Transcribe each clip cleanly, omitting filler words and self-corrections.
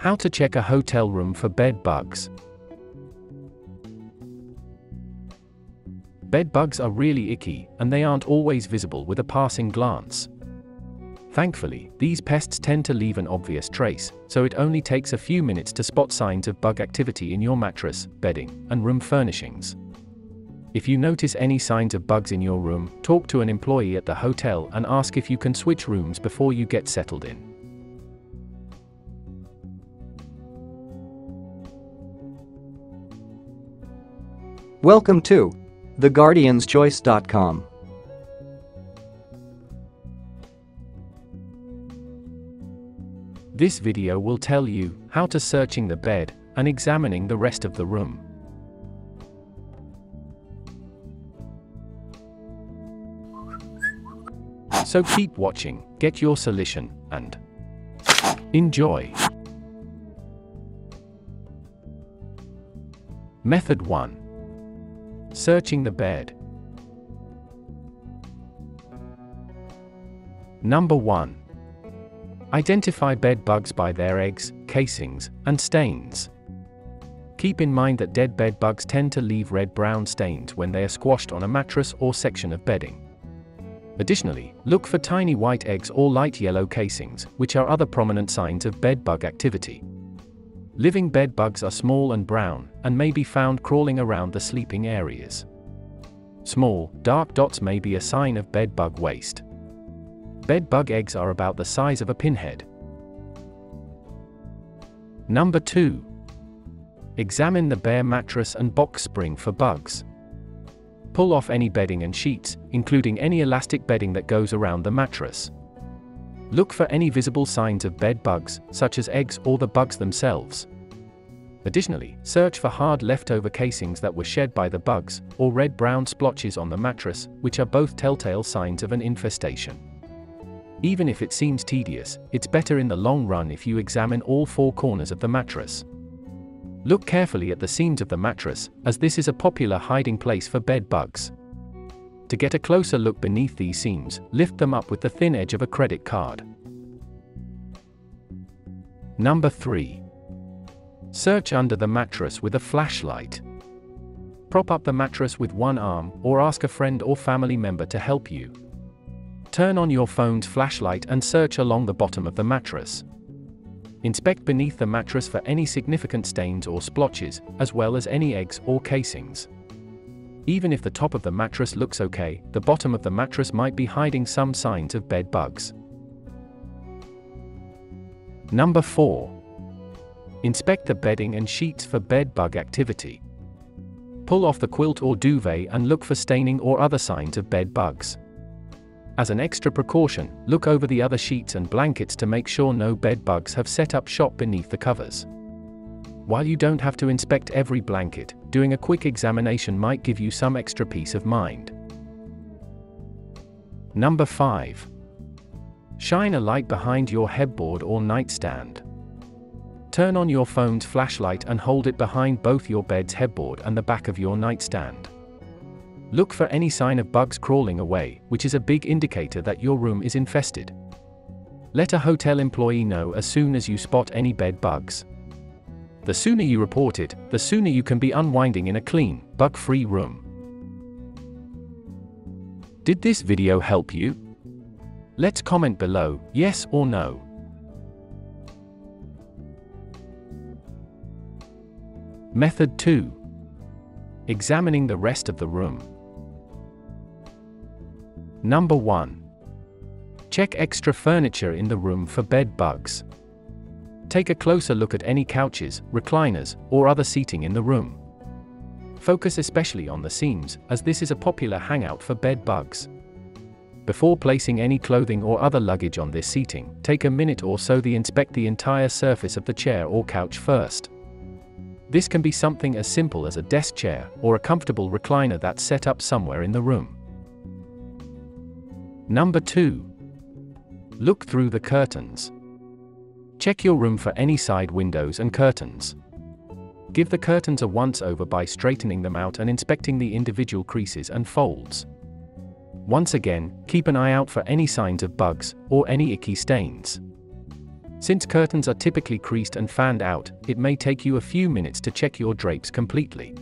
How to check a hotel room for bed bugs. Bed bugs are really icky, and they aren't always visible with a passing glance. Thankfully, these pests tend to leave an obvious trace, so it only takes a few minutes to spot signs of bug activity in your mattress, bedding, and room furnishings. If you notice any signs of bugs in your room, talk to an employee at the hotel and ask if you can switch rooms before you get settled in. Welcome to theguardianschoice.com. This video will tell you how to searching the bed and examining the rest of the room. So keep watching, get your solution, and enjoy. Method 1. Searching the bed. Number 1. Identify bed bugs by their eggs, casings, and stains. Keep in mind that dead bed bugs tend to leave red-brown stains when they are squashed on a mattress or section of bedding. Additionally, look for tiny white eggs or light yellow casings, which are other prominent signs of bed bug activity. Living bed bugs are small and brown, and may be found crawling around the sleeping areas. Small, dark dots may be a sign of bed bug waste. Bed bug eggs are about the size of a pinhead. Number 2. Examine the bare mattress and box spring for bugs. Pull off any bedding and sheets, including any elastic bedding that goes around the mattress. Look for any visible signs of bed bugs, such as eggs or the bugs themselves. Additionally, search for hard leftover casings that were shed by the bugs, or red-brown splotches on the mattress, which are both telltale signs of an infestation. Even if it seems tedious, it's better in the long run if you examine all four corners of the mattress. Look carefully at the seams of the mattress, as this is a popular hiding place for bed bugs. To get a closer look beneath these seams, lift them up with the thin edge of a credit card. Number 3. Search under the mattress with a flashlight. Prop up the mattress with one arm, or ask a friend or family member to help you. Turn on your phone's flashlight and search along the bottom of the mattress. Inspect beneath the mattress for any significant stains or splotches, as well as any eggs or casings. Even if the top of the mattress looks okay, the bottom of the mattress might be hiding some signs of bed bugs. Number 4. Inspect the bedding and sheets for bed bug activity. Pull off the quilt or duvet and look for staining or other signs of bed bugs. As an extra precaution, look over the other sheets and blankets to make sure no bed bugs have set up shop beneath the covers. While you don't have to inspect every blanket, doing a quick examination might give you some extra peace of mind. Number 5. Shine a light behind your headboard or nightstand. Turn on your phone's flashlight and hold it behind both your bed's headboard and the back of your nightstand. Look for any sign of bugs crawling away, which is a big indicator that your room is infested. Let a hotel employee know as soon as you spot any bed bugs. The sooner you report it, the sooner you can be unwinding in a clean, bug-free room. Did this video help you? Let's comment below, yes or no. Method 2. Examining the rest of the room. Number 1. Check extra furniture in the room for bed bugs. Take a closer look at any couches, recliners, or other seating in the room. Focus especially on the seams, as this is a popular hangout for bed bugs. Before placing any clothing or other luggage on this seating, take a minute or so to inspect the entire surface of the chair or couch first. This can be something as simple as a desk chair or a comfortable recliner that's set up somewhere in the room. Number 2. Look through the curtains. Check your room for any side windows and curtains. Give the curtains a once-over by straightening them out and inspecting the individual creases and folds. Once again, keep an eye out for any signs of bugs or any icky stains. Since curtains are typically creased and fanned out, it may take you a few minutes to check your drapes completely.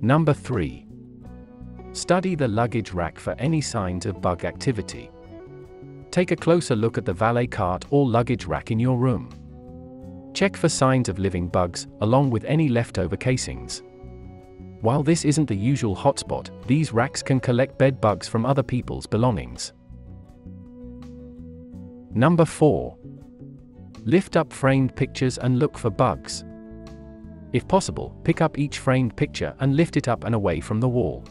Number 3. Study the luggage rack for any signs of bug activity. Take a closer look at the valet cart or luggage rack in your room. Check for signs of living bugs, along with any leftover casings. While this isn't the usual hotspot, these racks can collect bed bugs from other people's belongings. Number 4. Lift up framed pictures and look for bugs. If possible, pick up each framed picture and lift it up and away from the wall.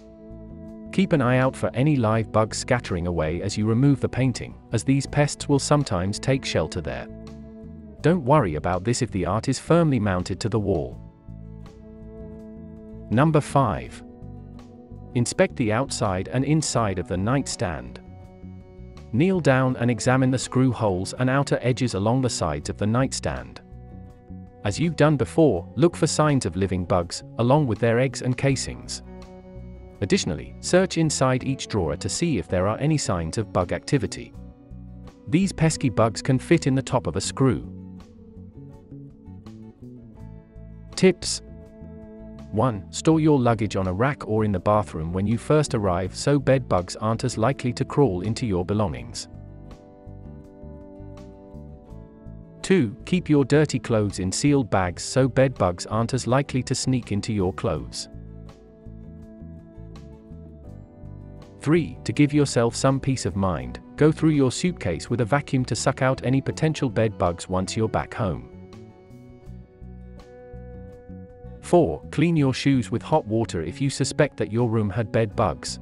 Keep an eye out for any live bugs scattering away as you remove the painting, as these pests will sometimes take shelter there. Don't worry about this if the art is firmly mounted to the wall. Number 5. Inspect the outside and inside of the nightstand. Kneel down and examine the screw holes and outer edges along the sides of the nightstand. As you've done before, look for signs of living bugs, along with their eggs and casings. Additionally, search inside each drawer to see if there are any signs of bug activity. These pesky bugs can fit in the top of a screw. Tips. 1. Store your luggage on a rack or in the bathroom when you first arrive so bed bugs aren't as likely to crawl into your belongings. 2. Keep your dirty clothes in sealed bags so bed bugs aren't as likely to sneak into your clothes. 3. To give yourself some peace of mind, go through your suitcase with a vacuum to suck out any potential bed bugs once you're back home. 4. Clean your shoes with hot water if you suspect that your room had bed bugs.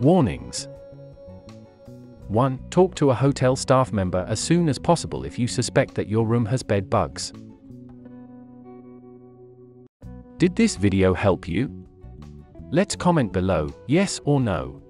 Warnings. 1. Talk to a hotel staff member as soon as possible if you suspect that your room has bed bugs. Did this video help you? Let's comment below, yes or no.